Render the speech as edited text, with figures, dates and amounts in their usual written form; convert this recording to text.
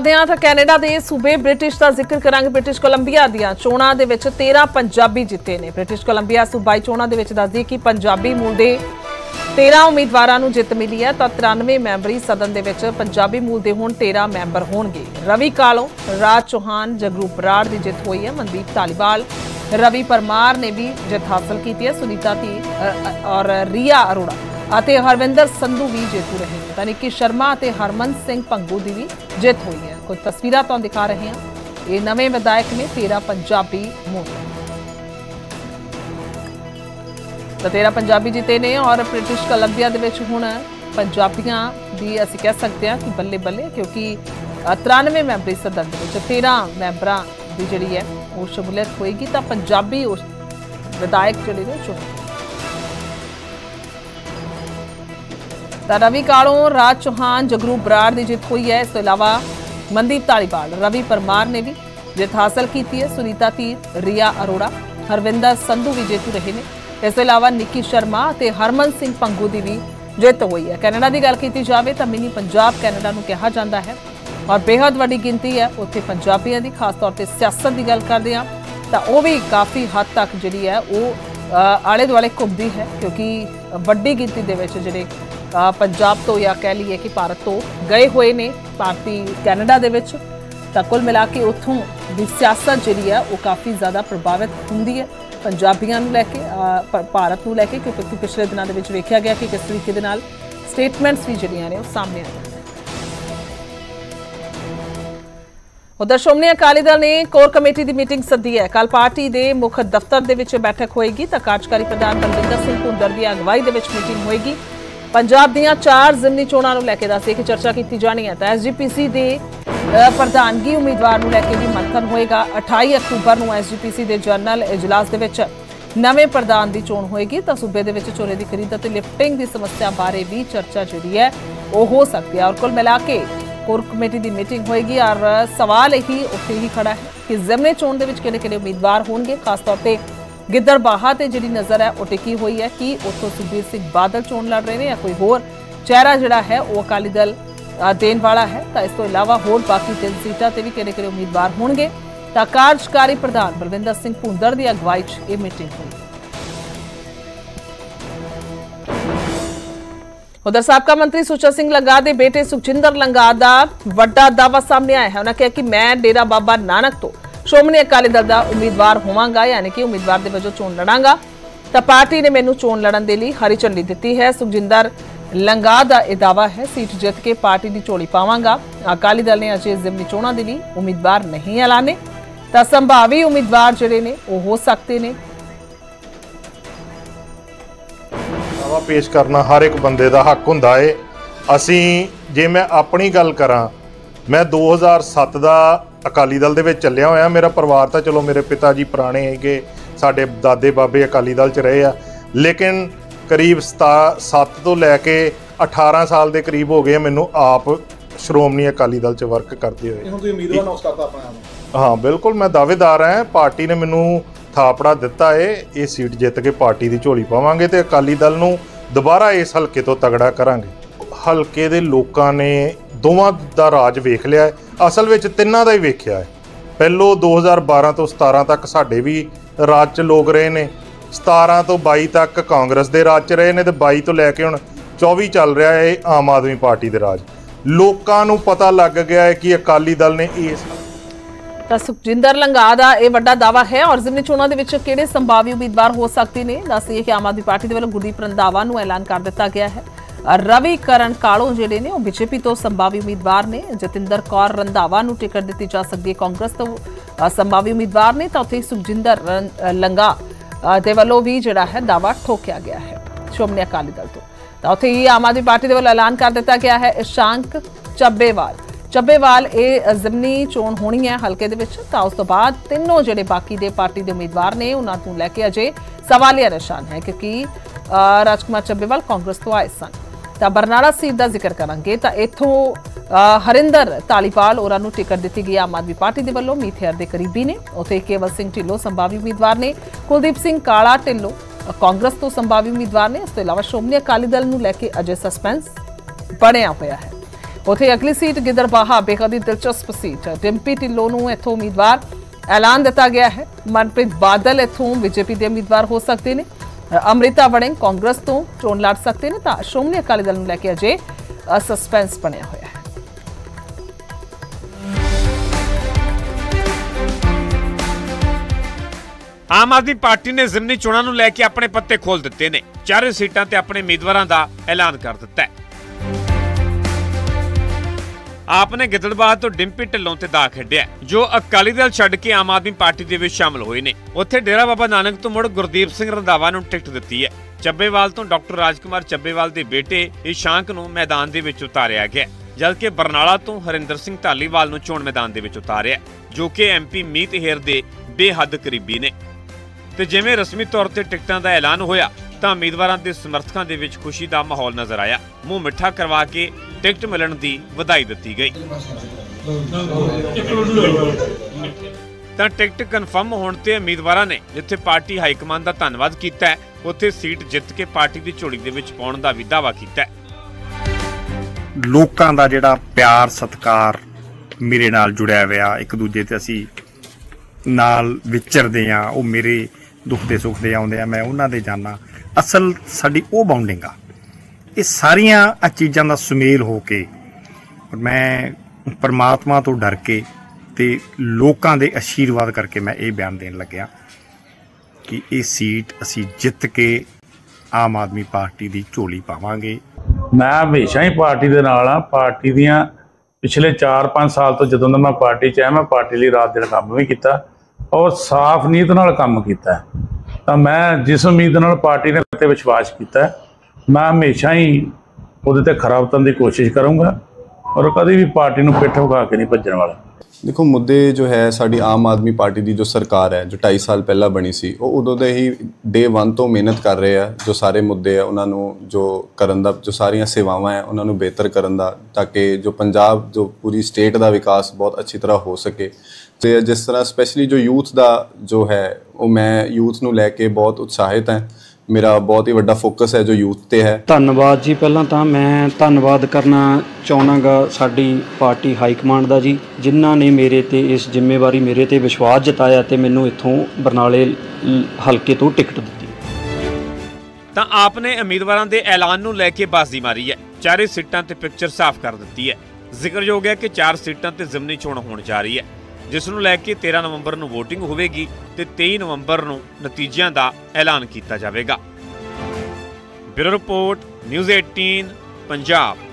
तो कैनेडा के सूबे ब्रिटिश का जिक्र करांगे। ब्रिटिश कोलंबिया दीआं चोणां दे विच 13 पंजाबी जिते ने। ब्रिटिश कोलंबिया सूबाई चोणां दे विच दस्सदी कि पंजाबी मूल दे 13 उम्मीदवारां नूं जित मिली है तो 93 मैंबरी सदन दे विच पंजाबी मूल दे हुण 13 मैंबर होणगे। रवि कालो, राज चौहान, जगरूप राड की जित हुई है। मनदीप धालीवाल, रवि परमार ने भी जित हासिल की है। सुनीता धीर और रिया अरोड़ा ਅਤੇ ਹਰਵਿੰਦਰ ਸੰਧੂ ਵੀ ਜੇਤੂ ਰਹੇ। ਤਾਂ ਨਿੱਕੀ ਸ਼ਰਮਾ ਅਤੇ ਹਰਮਨ ਸਿੰਘ ਪੰਗੂ ਦੀ ਵੀ ਜਿੱਤ ਹੋਈ ਹੈ। ਕੁਝ ਤਸਵੀਰਾਂ ਤੁਹਾਨੂੰ ਦਿਖਾ ਰਹੇ ਹਾਂ। ਇਹ ਨਵੇਂ ਵਿਧਾਇਕ ਨੇ 13 ਪੰਜਾਬੀ ਮੂਲ ਤਾਂ 13 ਪੰਜਾਬੀ ਜਿੱਤੇ ਨੇ ਔਰ ਬ੍ਰਿਟਿਸ਼ ਕੋਲੰਬੀਆ ਦੇ ਵਿੱਚ ਹੁਣ ਪੰਜਾਬੀਆਂ ਦੀ ਅਸੀਂ ਕਹਿ ਸਕਦੇ ਹਾਂ ਕਿ ਬੱਲੇ ਬੱਲੇ ਕਿਉਂਕਿ 93 ਮੈਂਬਰੀ ਸਦਨ ਦੇ ਵਿੱਚ 13 ਮੈਂਬਰਾਂ ਦੀ ਜਿਹੜੀ ਹੈ ਉਹ ਸ਼ਮੂਲੀਅਤ ਹੋਏਗੀ ਤਾਂ ਪੰਜਾਬੀ ਉਸ ਵਿਧਾਇਕ ਜਿਹੜੇ ਨੇ ਚੁਣੇ। रवि कालों, राज चौहान, जगरूप बराड़ की जित हुई है। इसके अलावा मनदीप धालीवाल, रवि परमार ने भी जित हासिल की है। सुनीता धीर, रिया अरोड़ा, हरविंदर संधू भी जेतू रहे हैं। इसके अलावा निक्की शर्मा और हरमन सिंह पंगू की भी जित हुई है। कैनेडा की गल की जाए तो मिनी पंजाब कैनेडा को कहा जाता है और बेहद वड्डी गिनती है उत्थे पंजाबियों की। खास तौर पर सियासत की गल करते हैं तो वह भी काफ़ी हद तक जी है वो आले दुआले घूमती है क्योंकि वड्डी गिनती के पंजाब तो या कह लीए कि भारत तो गए हुए ने भारती कैनेडा दे विच। तां कुल मिला के उत्थों दी सियासत जिहड़ी है वो काफ़ी ज़्यादा प्रभावित हुंदी है पंजाबियां नूं लैके भारत नूं लैके क्योंकि पिछले दिनां दे विच वेखिया गया कि किस तरीके दे नाल स्टेटमेंट्स भी जिहड़ियां ने वो सामने आईयां। उधर श्रोमणी अकाली दल ने कोर कमेटी की मीटिंग सदी है। कल पार्टी के मुख्य दफ्तर के विच बैठक होएगी तो कार्यकारी प्रधान बलविंदर सिंह भुंदर की अगवाई के मीटिंग होएगी। पंजाब दियां 4 जिमनी चोणां नूं लैके दस एक चर्चा की जानी है तो SGPC के प्रधानगी उम्मीदवार नूं लैके भी मंथन होएगा। 28 अक्तूबर को SGPC के जनरल इजलास के विच नवे प्रधान की चोण होएगी तो सूबे के झोने की खरीद और लिफ्टिंग की समस्या बारे भी चर्चा जिहड़ी है वो हो सकती है। और कुल मिला के कोर कमेटी की मीटिंग होएगी और सवाल यही उत्थे ही खड़ा है कि जिमनी चोण के विच किहड़े-किहड़े उम्मीदवार होणगे। खास तौर पर गिद्दरबाहा ते जिहड़ी नज़र है वो टिकी हुई है कि उत्थों सुखबीर सिंह बादल चोण लड़ रहे हैं या कोई होर चेहरा जिहड़ा है वो अकाली दल देने वाला है। तो इस तो इलावा होर बाकी 3 सीटां ते भी किहड़े-किहड़े उम्मीदवार होणगे तां कार्यकारी प्रधान बलविंदर सिंह भुंदर की अगवाई 'च यह मीटिंग होई। उधर साबका मंत्री सुचा सिंह लंगा के बेटे सुखजिंदर लंगा का वड्डा दावा सामने आया है। उन्होंने कहा कि मैं डेरा बाबा नानक तो श्रोमणी अकाली दल का उम्मीदवार होवांगा यानी कि उम्मीदवार के वजों चोण लड़ांगा तो पार्टी ने मैनू चोण लड़न के लिए हरी झंडी दी है। सुखजिंदर लंगा का यह दावा है सीट जित के पार्टी की झोली पावांगा। अकाली दल ने अजे जिमनी चोणों के लिए उम्मीदवार नहीं ऐलाने तो संभावी उम्मीदवार जिहड़े ने वह हो सकते ने। दावा पेश करना हर एक बंदे का हक हुंदा है। असीं जे मैं अपनी गल करां मैं 2007 का अकाली दल दे विच चलिया होया। मेरा परिवार तो चलो मेरे पिता जी पुराने है साडे दादे बाबे अकाली दल च रहे आ लेकिन करीब 7 तो लैके 18 साल के करीब हो गए मैनू आप श्रोमणी अकाली दल च वर्क करते हुए। हाँ बिल्कुल मैं दावेदार है। पार्टी ने मैनू थापड़ा दिता है ये सीट जित के पार्टी की झोली पावांगे तो अकाली दल नूं दोबारा इस हल्के तो तगड़ा करांगे। हल्के दे लोकां ने ਦੋਵਾਂ ਦਾ ਰਾਜ ਵੇਖ ਲਿਆ ਹੈ। ਅਸਲ ਵਿੱਚ ਤਿੰਨਾਂ ਦਾ ਹੀ ਵੇਖਿਆ ਹੈ। ਪਹਿਲੋ 2012 ਤੋਂ 17 ਤੱਕ ਸਾਡੇ ਵੀ ਰਾਜ 'ਚ ਲੋਕ ਰਹੇ ਨੇ। 17 ਤੋਂ 22 ਤੱਕ ਕਾਂਗਰਸ ਦੇ ਰਾਜ 'ਚ ਰਹੇ ਨੇ ਤੇ 22 ਤੋਂ ਲੈ ਕੇ ਹੁਣ 24 ਚੱਲ ਰਿਹਾ ਹੈ ਆਮ ਆਦਮੀ ਪਾਰਟੀ ਦੇ ਰਾਜ। ਲੋਕਾਂ ਨੂੰ ਪਤਾ ਲੱਗ ਗਿਆ ਹੈ ਕਿ ਅਕਾਲੀ ਦਲ ਨੇ ਇਸ ਤਾਂ ਸੁਖਜਿੰਦਰ ਲੰਗਾ ਦਾ ਇਹ ਵੱਡਾ ਦਾਵਾ ਹੈ। ਔਰ ਜ਼ਿਮਨੀ ਚੋਣਾਂ ਦੇ ਵਿੱਚ ਕਿਹੜੇ ਸੰਭਾਵੀ ਉਮੀਦਵਾਰ ਹੋ ਸਕਦੇ ਨੇ ਦੱਸੀਏ ਕਿ ਆਮ ਆਦਮੀ ਪਾਰਟੀ ਦੇ ਵੱਲੋਂ ਗੁਰਦੀਪ ਰੰਧਾਵਾ ਨੂੰ ਐਲਾਨ ਕਰ ਦਿੱਤਾ ਗਿਆ ਹੈ। रविकरण कालो जिहड़े ने बीजेपी तो संभावी उम्मीदवार ने। जतेंद्र कौर रंधावा नूं टिकट दित्ती जा सकती है कांग्रेस तो संभावी उम्मीदवार ने। तो उत्थे सुखजिंदर लंगा दे वल्लों भी जिहड़ा है दावा ठोकिया गया है श्रोमणी अकाली दल तो उत्थे ही आम आदमी पार्टी दे वल्लों ऐलान कर दित्ता गया है। इशांक चब्बेवाल ये जिमनी चोण होनी है हल्के दे विच तां उस तों बाद तीनों जिहड़े बाकी दे पार्टी दे उम्मीदवार ने उन्हां तों लैके अजे सवालिया निशान है क्योंकि राजकुमार चब्बेवाल कांग्रेस तो आए सन। तो बरनाला सीट का जिक्र करांगे तो इथों हरिंदर तालीपाल उन्होंने टिकट दी गई आम आदमी पार्टी के वलों। मीत हेयर के करीबी ने। उत्थे केवल सिंह ढिल्लों संभावी उम्मीदवार ने। कुलदीप सिंह काला ढिल्लों कांग्रेस तो संभावी उम्मीदवार ने। इसके अलावा श्रोमणी अकाली दल को लैके अजे सस्पेंस बनिया होया है। ਉੱਥੇ ਅਗਲੀ ਸੀਟ ਗਿੱਦੜਬਾਹਾ बेहद ही दिलचस्प सीट रिंपी ढिल्लों ਨੂੰ ਇੱਥੋਂ ਉਮੀਦਵਾਰ ਐਲਾਨ ਦਿੱਤਾ ਗਿਆ ਹੈ। ਮਨਪ੍ਰੀਤ ਬਾਦਲ ਇੱਥੋਂ बीजेपी ਦੇ ਉਮੀਦਵਾਰ ਹੋ ਸਕਦੇ ਨੇ। अमृता वड़िंग कांग्रेस तो चोन लड़ सकते हैं। तो श्रोमणी अकाली दल लैके अजे सस्पेंस बनया हुआ है। आम आदमी पार्टी ने जिमनी चोणों नूं लैके अपने पत्ते खोल दिते ने। चारे सीटां ते अपने उम्मीदवारां दा ऐलान कर दिता है। आपने गिद्दड़बाहा तो रिंपी ढिल्लों ते दा खेडिया जो अकाली दल छड्ड के आम आदमी पार्टी दे विच शामिल होए ने। उत्थे डेरा बाबा नानक तो मुड़ गुरदीप सिंह रंधावा नूं टिकट दित्ती है। छब्बेवाल तो डॉक्टर राजकुमार छब्बेवाल दे बेटे इशांक नूं मैदान दे विच उतारिया गया, जबकि बरनाला तो हरिंदर सिंह ढालीवाल नूं चोण मैदान दे विच उतारिया जो कि MP मीत हेर दे बेहद करीबी ने। ते जिवें रस्मी तौर ते टिकटां दा ऐलान होया ਤਾਂ ਉਮੀਦਵਾਰਾਂ ਦੇ ਸਮਰਥਕਾਂ ਦੇ ਵਿੱਚ ਖੁਸ਼ੀ ਦਾ ਮਾਹੌਲ ਨਜ਼ਰ ਆਇਆ। ਮੂੰਹ ਮਿੱਠਾ ਕਰਵਾ ਕੇ ਟਿਕਟ ਮਿਲਣ ਦੀ ਵਧਾਈ ਦਿੱਤੀ ਗਈ। ਤਾਂ ਟਿਕਟ ਕਨਫਰਮ ਹੋਣ ਤੇ ਉਮੀਦਵਾਰਾਂ ਨੇ ਜਿੱਥੇ ਪਾਰਟੀ ਹਾਈ ਕਮਾਂਡ ਦਾ ਧੰਨਵਾਦ ਕੀਤਾ, ਉੱਥੇ ਸੀਟ ਜਿੱਤ ਕੇ ਪਾਰਟੀ ਦੀ ਝੋਲੀ ਦੇ ਵਿੱਚ ਪਾਉਣ ਦਾ ਵੀ ਦਾਅਵਾ ਕੀਤਾ। ਲੋਕਾਂ ਦਾ ਜਿਹੜਾ ਪਿਆਰ ਸਤਿਕਾਰ ਮੇਰੇ ਨਾਲ ਜੁੜਿਆ ਹੋਇਆ, ਇੱਕ ਦੂਜੇ ਤੇ ਅਸੀਂ ਨਾਲ ਵਿਚਰਦੇ ਆ, ਉਹ ਮੇਰੇ ਦੁੱਖ ਦੇ ਸੁੱਖ ਦੇ ਆਉਂਦੇ ਆ, ਮੈਂ ਉਹਨਾਂ ਦੇ ਜਾਣਾ। असल साड़ी वो बाउंडिंग आ, ये सारिया चीज़ों का सुमेल हो के मैं परमात्मा तो डर के ते लोकां दे आशीर्वाद करके मैं ये बयान देन लग्या कि ये सीट असी जित के आम आदमी पार्टी की झोली पावांगे। मैं हमेशा ही पार्टी दे नाल आ। पार्टी दियां पिछले 4-5 साल तो जदों दा मैं पार्टी च आया, मैं पार्टी लई रात दिन काम भी किया और साफ नीयत नाल काम किया। तो मैं जिस उम्मीद नाल पार्टी ने उत्ते विश्वास किया, मैं हमेशा ही उहदे ते खरा उतरन की कोशिश करूँगा और कभी भी पार्टी नूं पिट्ठ विखा के नहीं भजन वाला। देखो मुद्दे जो है साड़ी आम आदमी पार्टी की जो सरकार है जो 2.5 साल पहला बनी सी, वो उदों दे ही डे 1 तो मेहनत कर रहे हैं। जो सारे मुद्दे है उन्होंने जो करन दा, जो सारिया सेवावां है उन्होंने बेहतर करन दा, ताकि जो पंजाब जो पूरी स्टेट का विकास बहुत अच्छी तरह हो सके। तो जिस तरह स्पैशली जो यूथ का जो है वो मैं यूथ नूं लैके बहुत उत्साहित है। मेरा बहुत ही वड्डा फोकस है जो यूथ ते है। धन्यवाद जी। पहला तो मैं धन्यवाद करना चाहनागा साडी पार्टी हाई कमांड का जी, जिन्हों ने मेरे ते इस जिम्मेवारी मेरे ते विश्वास जताया ते मैनू इत्थों बरनाले हल्के तो टिकट दी। तां आपने उम्मीदवारां दे ऐलान नूं लैके बाजी मारी है। चारे सीटां ते पिक्चर साफ कर दित्ती है। जिक्रयोग है कि 4 सीटां ते जिमनी चोण होण जा रही है, जिसनूं लैके 13 नवंबर नूं वोटिंग होवेगी ते 23 नवंबर नूं नतीजिਆਂ ਦਾ ਐਲਾਨ ਕੀਤਾ ਜਾਵੇਗਾ। Bureau report news 18 Punjab.